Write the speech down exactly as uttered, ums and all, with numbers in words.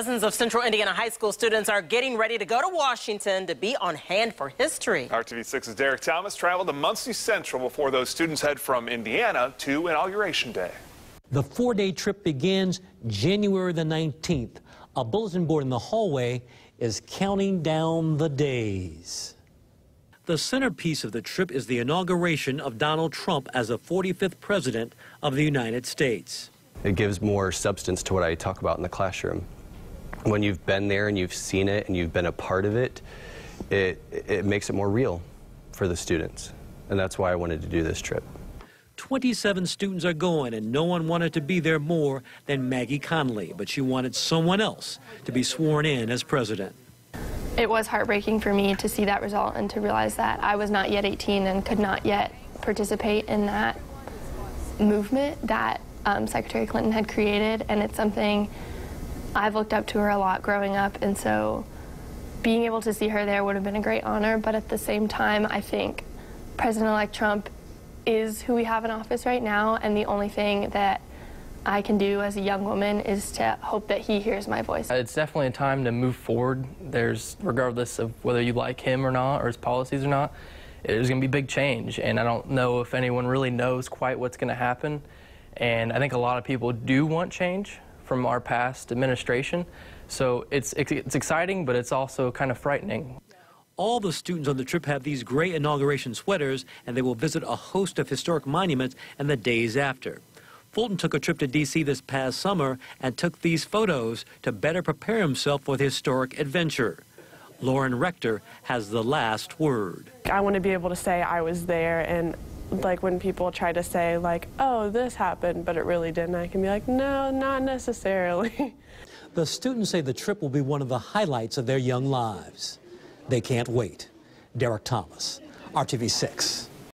Dozens of Central Indiana high school students are getting ready to go to Washington to be on hand for history. R T V six's Derek Thomas traveled to Muncie Central before those students head from Indiana to Inauguration Day. The four-day trip begins January the nineteenth. A bulletin board in the hallway is counting down the days. The centerpiece of the trip is the inauguration of Donald Trump as the forty-fifth president of the United States. It gives more substance to what I talk about in the classroom. When you've been there and you've seen it and you've been a part of it, it, it makes it more real for the students. And that's why I wanted to do this trip. twenty-seven students are going, and no one wanted to be there more than Maggie Connolly, but she wanted someone else to be sworn in as president. It was heartbreaking for me to see that result and to realize that I was not yet eighteen and could not yet participate in that movement that um, Secretary Clinton had created, and it's something I've looked up to her a lot growing up, and so being able to see her there would have been a great honor. But at the same time, I think President-elect Trump is who we have in office right now, and the only thing that I can do as a young woman is to hope that he hears my voice. It's definitely a time to move forward. There's, regardless of whether you like him or not, or his policies or not, there's going to be big change, and I don't know if anyone really knows quite what's going to happen. And I think a lot of people do want change from our past administration. So it's, it's exciting, but it's also kind of frightening. All the students on the trip have these gray inauguration sweaters, and they will visit a host of historic monuments and the days after. Fulton took a trip to D C this past summer and took these photos to better prepare himself for the historic adventure. Lauren Rector has the last word. I want to be able to say I was there, and like when people try to say like, oh, this happened, but it really didn't, I can be like, no, not necessarily. The students say the trip will be one of the highlights of their young lives. They can't wait. Derek Thomas, R T V six.